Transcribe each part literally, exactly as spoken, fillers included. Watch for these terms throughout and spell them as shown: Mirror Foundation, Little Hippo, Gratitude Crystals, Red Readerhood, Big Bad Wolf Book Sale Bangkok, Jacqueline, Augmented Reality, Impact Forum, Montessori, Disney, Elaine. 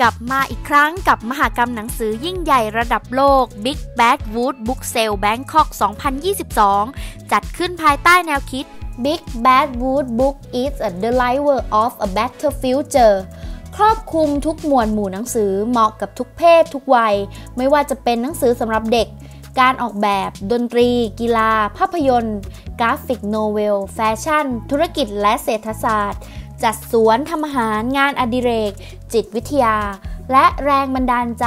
กลับมาอีกครั้งกับมหกรรมหนังสือยิ่งใหญ่ระดับโลก Big Bad Wolf Book Sale Bangkok สองพันยี่สิบสอง จัดขึ้นภายใต้แนวคิด Big Bad Wolf Book is a deliverer of a better future ครอบคลุมทุกหมวดหมู่หนังสือเหมาะกับทุกเพศทุกวัยไม่ว่าจะเป็นหนังสือสำหรับเด็กการออกแบบดนตรีกีฬาภาพยนตร์กราฟิกโนเวลแฟชั่นธุรกิจและเศรษฐศาสตร์จัดสวนทำอาหารงานอดิเรกจิตวิทยาและแรงบันดาลใจ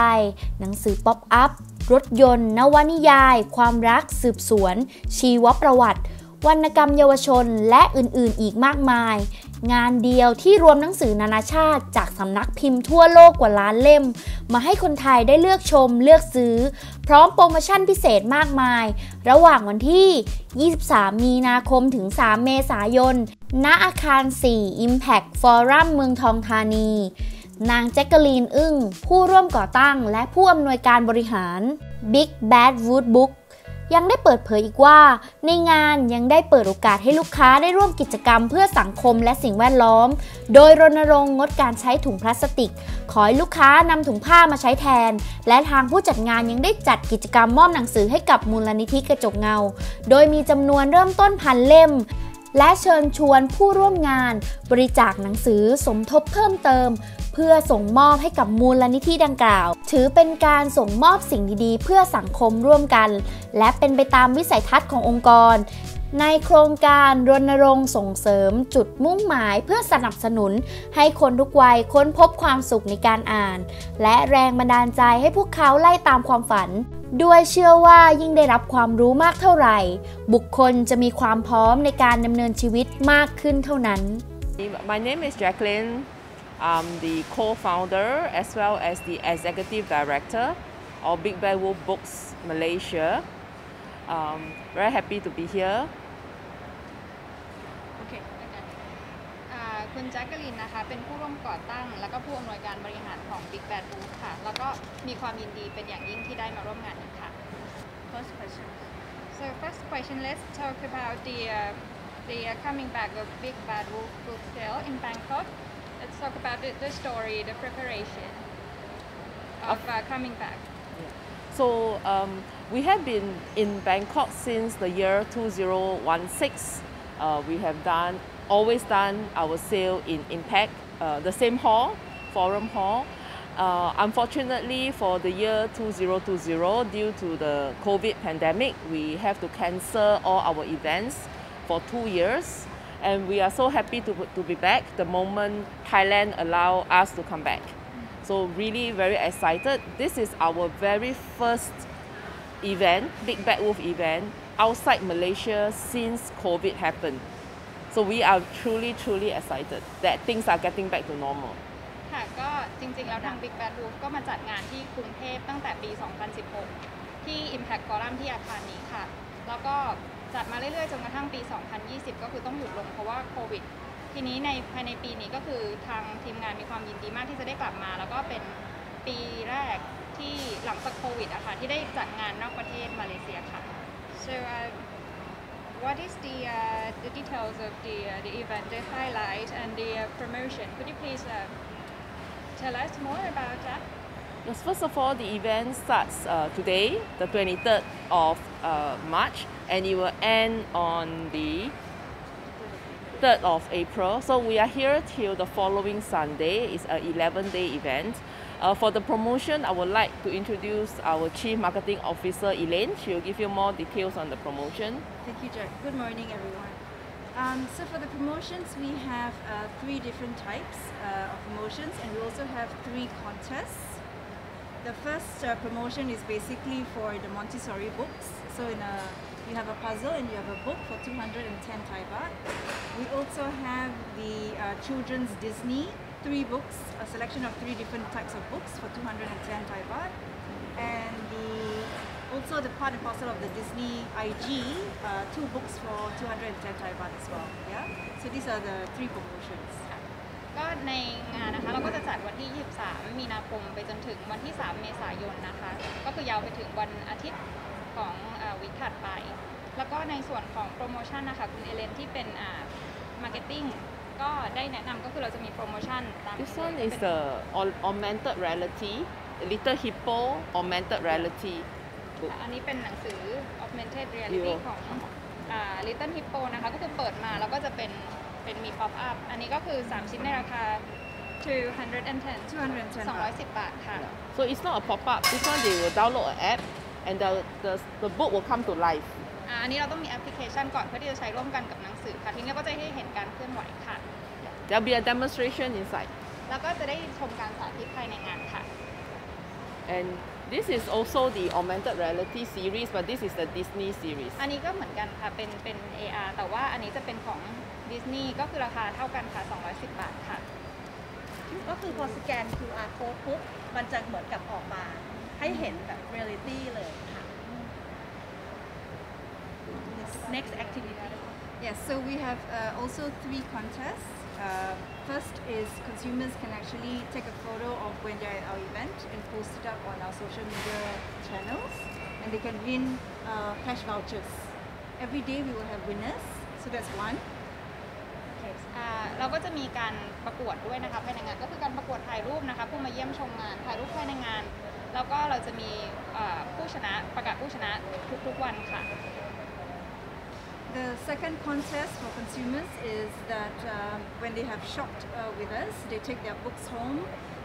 หนังสือป๊อปอัพรถยนต์นวนิยายความรักสืบสวนชีวประวัติวรรณกรรมเยาวชนและอื่นๆอีกมากมายงานเดียวที่รวมหนังสือนานาชาติจากสำนักพิมพ์ทั่วโลกกว่าล้านเล่มมาให้คนไทยได้เลือกชมเลือกซื้อพร้อมโปรโมชั่นพิเศษมากมายระหว่างวันที่ยี่สิบสามมีนาคมถึงสามเมษายนณอาคารสี่ Impact Forum เมืองทองธานีนาง Jacqueline อึ้งผู้ร่วมก่อตั้งและผู้อำนวยการบริหาร Big Bad Wolf Bookยังได้เปิดเผยอีกว่าในงานยังได้เปิดโอกาสให้ลูกค้าได้ร่วมกิจกรรมเพื่อสังคมและสิ่งแวดล้อมโดยรณรงค์งดการใช้ถุงพลาสติกขอให้ลูกค้านำถุงผ้ามาใช้แทนและทางผู้จัดงานยังได้จัดกิจกรรมมอบหนังสือให้กับมูลนิธิกระจกเงาโดยมีจำนวนเริ่มต้นพันเล่มและเชิญชวนผู้ร่วมงานบริจาคหนังสือสมทบเพิ่มเติมเพื่อส่งมอบให้กับมูลนิธิดังกล่าวถือเป็นการส่งมอบสิ่งดีๆเพื่อสังคมร่วมกันและเป็นไปตามวิสัยทัศน์ขององค์กรในโครงการรณรงค์ส่งเสริมจุดมุ่งหมายเพื่อสนับสนุนให้คนทุกวัยค้นพบความสุขในการอ่านและแรงบันดาลใจให้พวกเขาไล่ตามความฝันด้วยเชื่อว่ายิ่งได้รับความรู้มากเท่าไหร่บุคคลจะมีความพร้อมในการดำเนินชีวิตมากขึ้นเท่านั้น My name is Jacqueline. I'm the co-founder as well as the executive director of Big Bad Wolf Books Malaysia. Um, very happy to be here. Okay. คุณแจ็คเกอรีนนะคะเป็นผู้ร่วมก่อตั้งและก็ผู้อำนวยการบริหารของ Big Bad Wolf ค่ะแล้วก็มีความยินดีเป็นอย่างยิ่งที่ได้มาร่วมงานนี้ค่ะ First question. So first question, let's talk about the uh, the coming back of Big Bad Wolf book sale in Bangkok. Let's talk about the, the story, the preparation of uh, coming back. Yeah. So um, we have been in Bangkok since the year two thousand sixteen. Uh, we have done always done our sale in Impact, uh, the same hall, Forum Hall. Uh, unfortunately, for the year two thousand twenty, due to the COVID pandemic, we have to cancel all our events for two years. And we are so happy to, to be back the moment Thailand allowed us to come back. So really very excited. This is our very first event, Big Bad Wolf event, outside Malaysia since COVID happened.So we are truly, truly excited that things are getting back to normal. ค่ะก็จริงๆแล้วทาง Big Bad Wolf ก็มาจัดงานที่กรุงเทพตั้งแต่ปีสองพันสิบหกที่ Impact Forum ที่อาคารนี้ค่ะแล้วก็จัดมาเรื่อยๆจนกระทั่งปีสองพันยี่สิบก็คือต้องหยุดลงเพราะว่าโควิดทีนี้ในภายในปีนี้ก็คือทางทีมงานมีความยินดีมากที่จะได้กลับมาแล้วก็เป็นปีแรกที่หลังจากโควิดอะค่ะที่ได้จัดงานนอกประเทศมาเลเซียค่ะ So, uh,What is the uh, the details of the uh, the event, the highlight and the uh, promotion? Could you please uh, tell us more about that? Yes, first of all, the event starts uh, today, the twenty-third of uh, March, and it will end on the third of April. So we are here till the following Sunday. It's an eleven-day event. Uh, for the promotion, I would like to introduce our Chief Marketing Officer, Elaine. She will give you more details on the promotion. Thank you, Jack. Good morning, everyone. Um, so for the promotions, we have uh, three different types uh, of promotions, and we also have three contests. The first uh, promotion is basically for the Montessori books. So in a, you have a puzzle and you have a book for two hundred ten Thai baht. We also have the uh, Children's Disney. Three books, a selection of three different types of books for two hundred ten Thai baht, and the also the part and parcel of the Disney I G, uh, two books for two hundred ten Thai baht as well. Yeah. So these are the three promotions. ก็ในงานนะคะเราก็จะจัดวันที่ยี่สิบสามมีนาคมไปจนถึงวันที่สามเมษายนนะคะก็คือยาวไปถึงวันอาทิตย์ของวีคถัดไปแล้วก็ในส่วนของโปรโมชั่นนะคะคุณเอเลนที่เป็นมาร์เก็ตติ้ง ก็ได้แนะนำก็คือเราจะมีโปรโมชั่นตาม This one is the augmented reality Little Hippo augmented reality อันนี้เป็นหนังสือ augmented reality ของอ่า Little Hippo นะคะก็คือเปิดมาแล้วก็จะเป็นเป็นมี pop up อันนี้ก็คือสามชิ้นในราคาtwo hundred ten, two hundred ten, two hundred ten, two hundred ten. สองร้อยสิบบาทค่ะ So it's not a pop up. This one they will download an app and the the the book will come to life. อันนี้เราต้องมีแอปพลิเคชันก่อนเพื่อที่จะใช้ร่วมกันกับหนังสือค่ะทีนี้ก็จะให้เห็นการเคลื่อนไหวค่ะ There'll be a demonstration inside. แล้วก็จะได้ชมการสาธิตภายในงานค่ะ And this is also the augmented reality series, but this is the Disney series. อันนี้ก็เหมือนกันค่ะเป็นเป็น เอ อาร์ แต่ว่าอันนี้จะเป็นของ Disney ก็คือราคาเท่ากันค่ะสองร้อยสิบบาทค่ะก็คือพอสแกน คิว อาร์ code ปุ๊บมันจะเหมือนกับออกมาให้เห็นแบบ reality เลยค่ะ Next activity Yes so we have uh, also three contests uh, First is consumers can actually take a photo of when they're at our event and post it up on our social media channels and they can win uh, cash vouchers Every day we will have winners so that's oneเราก็จะมีการประกวดด้วยนะคะภายในงานก็คือการประกวดถ่ายรูปนะคะผู้มาเยี่ยมชมงานถ่ายรูปภายในงานแล้วก็เราจะมีผู้ชนะประกาศผู้ชนะทุกๆวันค่ะ The second contest for consumers is that um, when they have shopped uh, with us, they take their books home,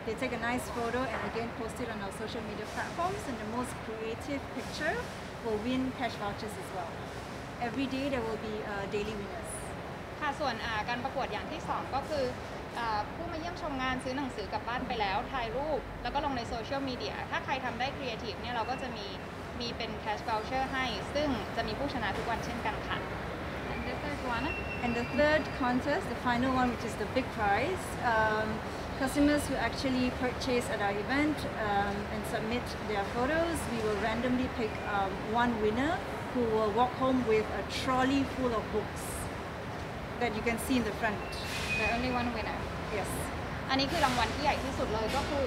they take a nice photo and again post it on our social media platforms, and the most creative picture will win cash vouchers as well. Every day there will be uh, daily winners.ส่วนการประกวดอย่างที่สองก็คือผู้มาเยี่ยมชมงานซื้อหนังสือกลับบ้านไปแล้วถ่ายรูปแล้วก็ลงในโซเชียลมีเดียถ้าใครทำได้ครีเอทีฟเนี่ยเราก็จะมีมีเป็นแคชบัลเชอร์ให้ซึ่งจะมีผู้ชนะทุกวันเช่นกันค่ะ And the third one And the third contest the final one which is the big prize um, customers who actually purchase at our event um, and submit their photos we will randomly pick um, one winner who will walk home with a trolley full of books.that you can see in the front. The only one winner. Yes. อันนี้คือรางวัลที่ใหญ่ที่สุดเลยก็คือ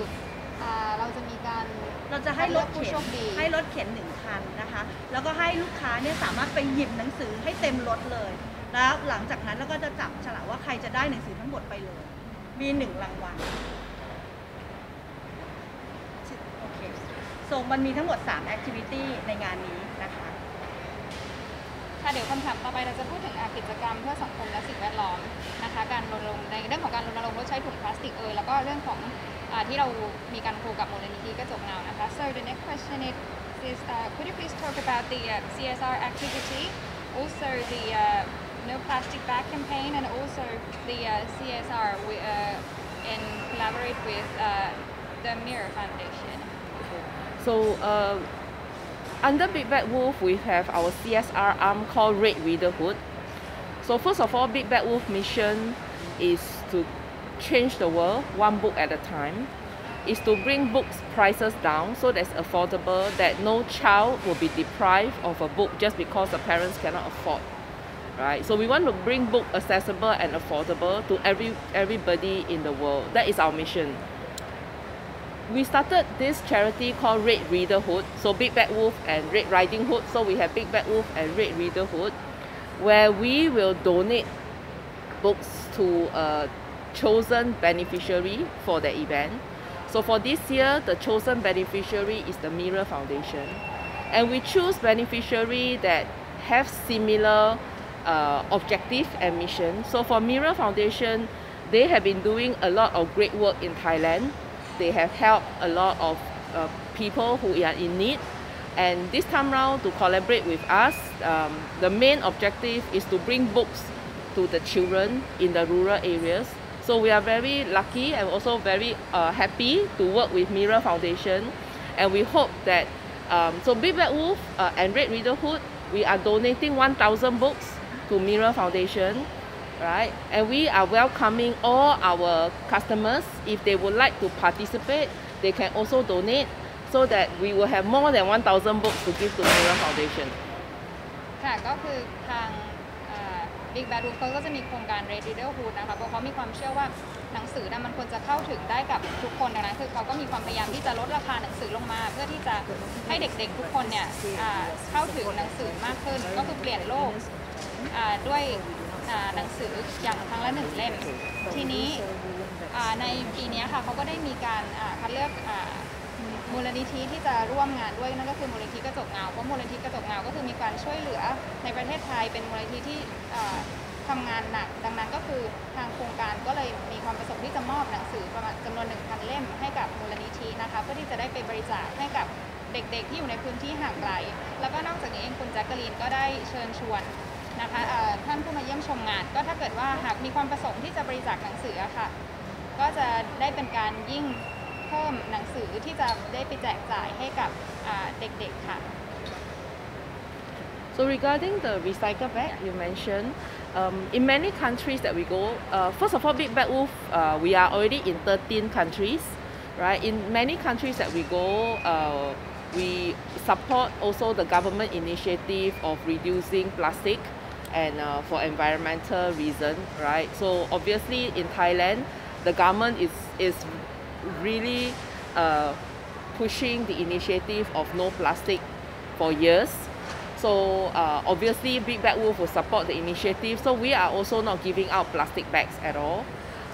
เราจะมีการเราจะให้รถผู้โชคดีให้รถเข็นหนึ่งคันนะคะแล้วก็ให้ลูกค้าเนี่ยสามารถไปหยิบหนังสือให้เต็มรถเลยแล้วหลังจากนั้นเราก็จะจับฉลากว่าใครจะได้หนังสือทั้งหมดไปเลยมีหนึ่งรางวัลโอเคส่งมันมีทั้งหมดสาม activity ในงานนี้นะคะเดี๋ยวคำถามต่อไปเราจะพูดถึงกิจกรรมเพื่อสังคมและสิ่งแวดล้อมนะคะการรณรงค์ในเรื่องของการรณรงค์ลดใช้ถุงพลาสติกเอ่ยแล้วก็เรื่องของที่เรามีการคุยกับมูลนิธิกระจกเงานะคะ So the next question is is uh, could you please talk about the uh, C S R activity also the uh, no plastic bag campaign and also the uh, C S R we, uh, and collaborate with uh, the Mirror Foundation so uh,Under Big Bad Wolf, we have our C S R arm called Red Readerhood. So first of all, Big Bad Wolf mission is to change the world one book at a time. It's to bring books prices down so that's affordable, that no child will be deprived of a book just because the parents cannot afford. Right? So we want to bring book accessible and affordable to every everybody in the world. That is our mission.We started this charity called Red Readerhood, so Big Bad Wolf and Red Riding Hood, so we have Big Bad Wolf and Red Readerhood, where we will donate books to a chosen beneficiary for the event. So for this year, the chosen beneficiary is the Mirror Foundation, and we choose beneficiaries that have similar uh, objective and mission. So for Mirror Foundation, they have been doing a lot of great work in Thailand.They have helped a lot of uh, people who are in need. And this time round, to collaborate with us, um, the main objective is to bring books to the children in the rural areas. So we are very lucky and also very uh, happy to work with Mirror Foundation. And we hope that, um, so Big Bad Wolf uh, and Red Readerhood, we are donating one thousand books to Mirror Foundation.Right? And we are welcoming all our customers. If they would like to participate, they can also donate so that we will have more than one thousand books to give to the Mirror Foundation. ค่ะก็คือทาง Big Bad Wolf ก็จะมีโครงการ Red Readerhood นะคะเพราะเขามีความเชื่อว่าหนังสือมันควรจะเข้าถึงได้กับทุกคนดังนั้นคือเขาก็มีความพยายามที่จะลดราคาหนังสือลงมาเพื่อที่จะให้เด็กๆทุกคนเนี่ยเข้าถึงหนังสือมากขึ้นก็คือเปลี่ยนโลกด้วย หนังสืออย่างครั้งละหนึ่งเล่มทีนี้ในปีนี้ค่ะเขาก็ได้มีการคัดเลือกมูลนิธิที่จะร่วมงานด้วยนั่นก็คือมูลนิธิกระจกเงาเพราะมูลนิธิกระจกเงาก็คือมีการช่วยเหลือในประเทศไทยเป็นมูลนิธิที่ทำงานหนักดังนั้นก็คือทางโครงการก็เลยมีความประสงค์ที่จะมอบหนังสือประมาณจำนวน หนึ่งพัน เล่มให้กับมูลนิธินะคะเพื่อที่จะได้ไปบริจาคให้กับเด็กๆที่อยู่ในพื้นที่ห่างไกลแล้วก็นอกจากนี้เองคุณ Jacqueline ก็ได้เชิญชวนนะคะท่านผู้มาเยี่ยมชมงานก็ถ้าเกิดว่าหากมีความประสงค์ที่จะบริจาคหนังสือค่ะก็จะได้เป็นการยิ่งเพิ่มหนังสือที่จะได้ไปแจกจ่ายให้กับเด็กๆค่ะ So regarding the recycle bag you mentioned Um, in many countries that we go, uh, first of all, Big Bad Wolf, uh, we are already in thirteen countries, right? In many countries that we go, uh, we support also the government initiative of reducing plastic and uh, for environmental reasons, right? So obviously in Thailand, the government is, is really uh, pushing the initiative of no plastic for years.So uh, obviously Big Bad Wolf will support the initiative, so we are also not giving out plastic bags at all.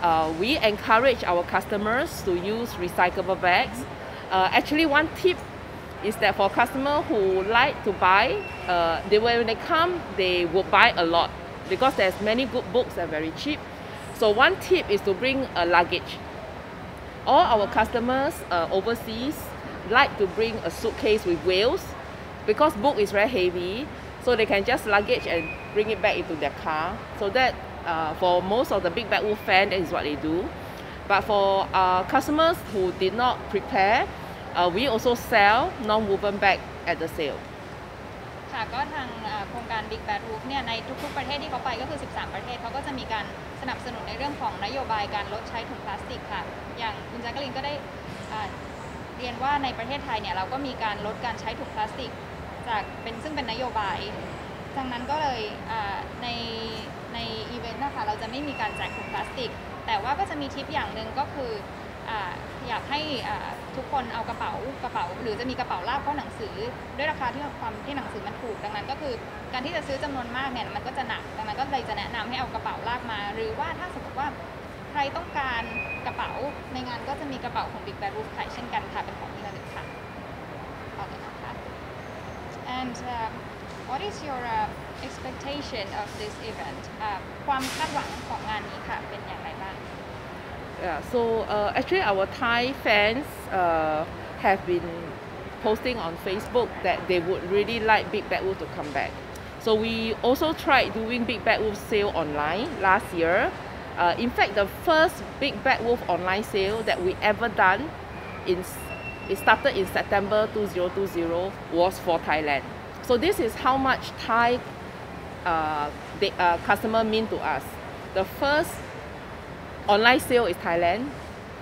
Uh, we encourage our customers to use recyclable bags. Uh, actually one tip is that for customers who like to buy, uh, they, when they come they will buy a lot because there's many good books and very cheap. So one tip is to bring a luggage. All our customers uh, overseas like to bring a suitcase with wheels.Because book is very heavy, so they can just luggage and bring it back into their car. So that uh, for most of the Big Bad Wolf fans, that is what they do. But for uh, customers who did not prepare, uh, we also sell non-woven bag at the sale. ค่ะก็ทางโครงการ Big Bad Wolf เนี่ยในทุกๆประเทศที่เขาไปก็คือสิบสามประเทศเขาก็จะมีการสนับสนุนในเรื่องของนโยบายการลดใช้ถุงพลาสติกค่ะอย่างคุณแจ็คลินก็ได้เรียนว่าในประเทศไทยเนี่ยเราก็มีการลดการใช้ถุงพลาสติกจากเป็นซึ่งเป็นนโยบายดังนั้นก็เลยในในอีเวนต์นะคะเราจะไม่มีการแจกถุงพลาสติกแต่ว่าก็จะมีทิปอย่างหนึ่งก็คือ อ, อยากให้ทุกคนเอากระเป๋ากระเป๋าหรือจะมีกระเป๋าลากเข้าหนังสือด้วยราคาที่ความที่หนังสือมันถูกดังนั้นก็คือการที่จะซื้อจำนวนมากเนี่ยมันก็จะหนักดังนั้นก็เลยจะแนะนำให้เอากระเป๋าลากมาหรือว่าถ้าสมมติว่าใครต้องการกระเป๋าในงานก็จะมีกระเป๋าของ Big Bad Wolf ขายเช่นกันค่ะเป็นของที่ระลึกค่ะ And uh, what is your uh, expectation of this event? Uh, ความคาดหวังของงานนี้ค่ะเป็นอย่างไรบ้าง Yeah, so uh, actually our Thai fans uh, have been posting on Facebook that they would really like Big Bad Wolf to come back. So we also tried doing Big Bad Wolf sale online last year. Uh, in fact, the first Big Bad Wolf online sale that we ever done in.It started in September two thousand twenty was for Thailand. So this is how much Thai uh, they, uh, customer mean to us. The first online sale is Thailand.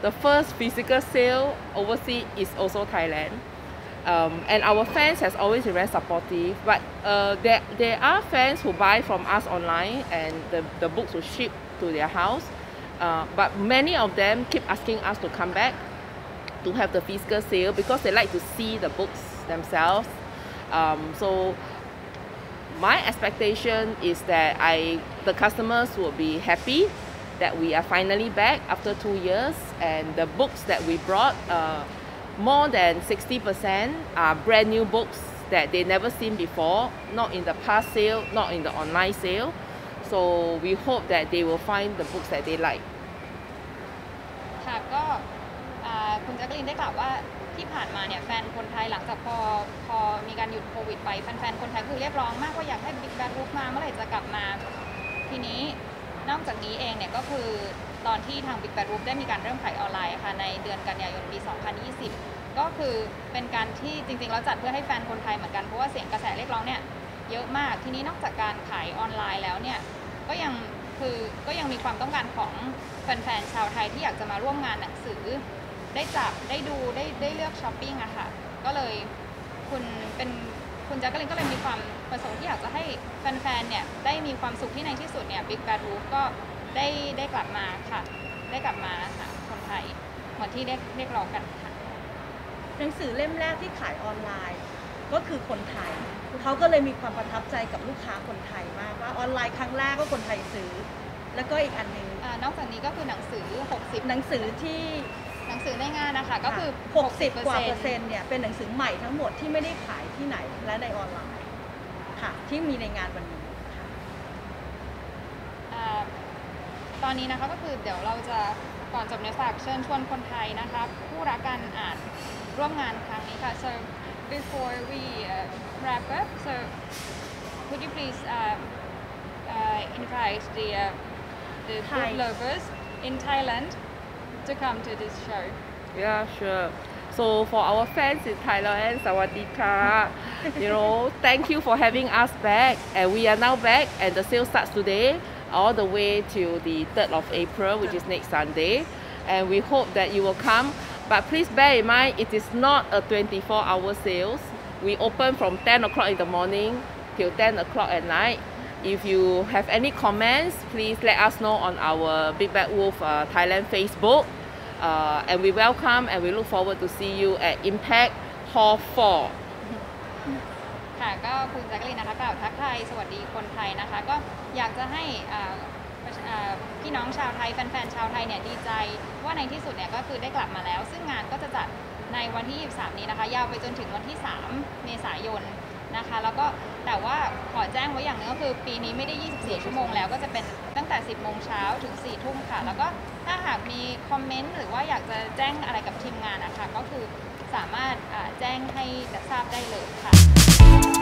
The first physical sale overseas is also Thailand. Um, and our fans has always been very supportive. But uh, there, there are fans who buy from us online and the, the books will ship to their house. Uh, but many of them keep asking us to come back.To have the physical sale because they like to see the books themselves. Um, so my expectation is that I, the customers will be happy that we are finally back after two years and the books that we brought, uh, more than sixty percent are brand new books that they never seen before, not in the past sale, not in the online sale. So we hope that they will find the books that they like.คุณแจ็คลินได้กล่าวว่าที่ผ่านมาเนี่ยแฟนคนไทยหลังจากพอพอมีการหยุดโควิดไปแฟนๆคนไทยคือเรียกร้องมากว่าอยากให้ Big Bad Wolf มาเมื่อไหร่จะกลับมาทีนี้นอกจากนี้เองเนี่ยก็คือตอนที่ทาง Big Bad Wolf ได้มีการเริ่มขายออนไลน์ค่ะในเดือนกันยายนปีสองพันยี่สิบก็คือเป็นการที่จริงๆเราจัดเพื่อให้แฟนคนไทยเหมือนกันเพราะว่าเสียงกระแสเรียกร้องเนี่ยเยอะมากทีนี้นอกจากการขายออนไลน์แล้วเนี่ยก็ยังคือก็ยังมีความต้องการของแฟนๆชาวไทยที่อยากจะมาร่วมงานหนังสือได้จับได้ดูได้ได้เลือกช้อปปิ้งอะค่ะก็เลยคุณเป็นคุณแจ็คลินก็เลยมีความประสงค์ที่อยากจะให้แฟนๆเนี่ยได้มีความสุขที่ในที่สุดเนี่ย Big Bad Wolf ก็ได้ได้กลับมาค่ะได้กลับมาหาคนไทยเหมือนที่ได้เรียกร้องกันค่ะหนังสือเล่มแรกที่ขายออนไลน์ ก็คือคนไทยเขาก็เลยมีความประทับใจกับลูกค้าคนไทยมากว่าออนไลน์ครั้งแรกก็คนไทยซื้อแล้วก็อีกอันนึงนอกจากนี้ก็คือหนังสือหกสิบหนังสือที่หนังสือในงานนะคะก็คือ หกสิบ กว่าเปอร์เซ็นต์เนี่ยเป็นหนังสือใหม่ทั้งหมดที่ไม่ได้ขายที่ไหนและในออนไลน์ค่ะที่มีในงานวันนี้ค่ะตอนนี้นะคะก็คือเดี๋ยวเราจะก่อนจบในฝากเชิญชวนคนไทยนะคะผู้รักการอ่านร่วมงานครั้งนี้ค่ะ so before we uh, wrap up so could you please uh, uh, invite the uh, the book lovers in Thailand to come to this show? Yeah, sure. So for our fans in Thailand, Sawadika, you know, thank you for having us back, and we are now back, and the sale starts today all the way till the third of April, which is next Sunday, and we hope that you will come. But please bear in mind, it is not a twenty-four hour sales. We open from ten o'clock in the morning till ten o'clock at night. If you have any comments, please let us know on our Big Bad Wolf uh, Thailand Facebook. Uh, and we welcome and we look forward to see you at Impact Hall four. ค่ะก็คุณ Jacqueline นะคะกล่าวทักทายสวัสดีคนไทยนะคะก็อยากจะให้พี่น้องชาวไทยแฟนๆชาวไทยเนี่ยดีใจว่าในที่สุดเนี่ยก็คือได้กลับมาแล้วซึ่งงานก็จะจัดในวันที่ยี่สิบสามนี้นะคะยาวไปจนถึงวันที่สามเมษายนนะคะแล้วก็แต่ว่าขอแจ้งไว้อย่างนึงก็คือปีนี้ไม่ได้ยี่สิบสี่ชั่วโมงแล้วก็จะเป็นตั้งแต่สิบโมงเช้าถึงสี่ทุ่มค่ะแล้วก็ถ้าหากมีคอมเมนต์หรือว่าอยากจะแจ้งอะไรกับทีมงานนะคะก็คือสามารถแจ้งให้ทราบได้เลยค่ะ